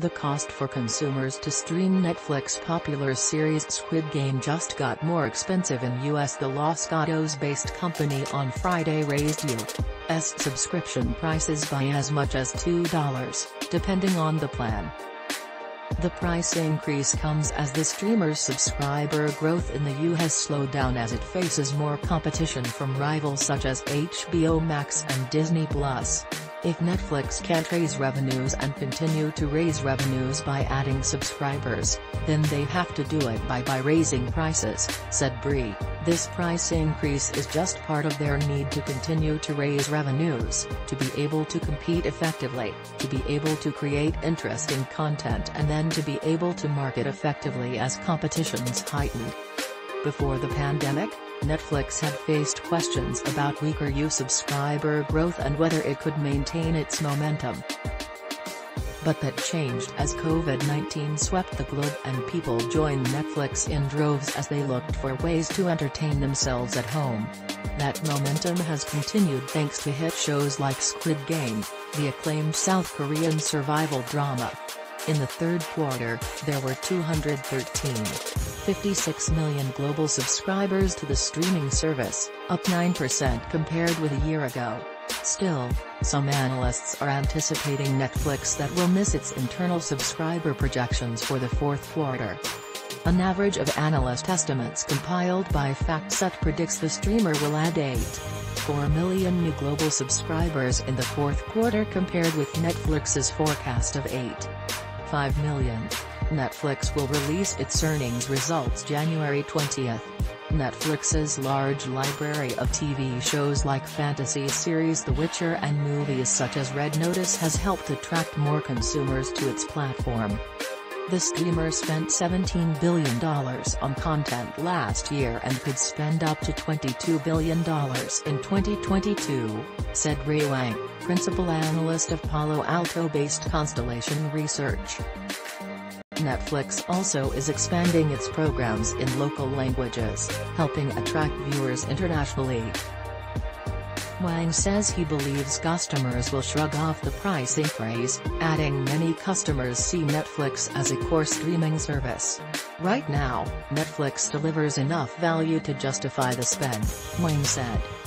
The cost for consumers to stream Netflix popular series Squid Game just got more expensive in US. The Los Gatos-based company on Friday raised U.S. subscription prices by as much as $2, depending on the plan. The price increase comes as the streamer's subscriber growth in the U.S. slowed down as it faces more competition from rivals such as HBO Max and Disney Plus. If Netflix can't raise revenues and continue to raise revenues by adding subscribers, then they have to do it by raising prices, said Bree. This price increase is just part of their need to continue to raise revenues, to be able to compete effectively, to be able to create interesting content and then to be able to market effectively as competition's heightened. Before the pandemic, Netflix had faced questions about weaker U.S. subscriber growth and whether it could maintain its momentum. But that changed as COVID-19 swept the globe and people joined Netflix in droves as they looked for ways to entertain themselves at home. That momentum has continued thanks to hit shows like Squid Game, the acclaimed South Korean survival drama. In the third quarter, there were 256 million global subscribers to the streaming service, up 9% compared with a year ago. Still, some analysts are anticipating Netflix that will miss its internal subscriber projections for the fourth quarter. An average of analyst estimates compiled by FactSet predicts the streamer will add 8.4 million new global subscribers in the fourth quarter compared with Netflix's forecast of 8.5 million. Netflix will release its earnings results January 20th. Netflix's large library of TV shows like fantasy series The Witcher and movies such as Red Notice has helped attract more consumers to its platform. The streamer spent $17 billion on content last year and could spend up to $22 billion in 2022, said Ray Wang, principal analyst of Palo Alto-based Constellation Research. Netflix also is expanding its programs in local languages, helping attract viewers internationally. Wang says he believes customers will shrug off the price increase, adding many customers see Netflix as a core streaming service. Right now, Netflix delivers enough value to justify the spend, Wang said.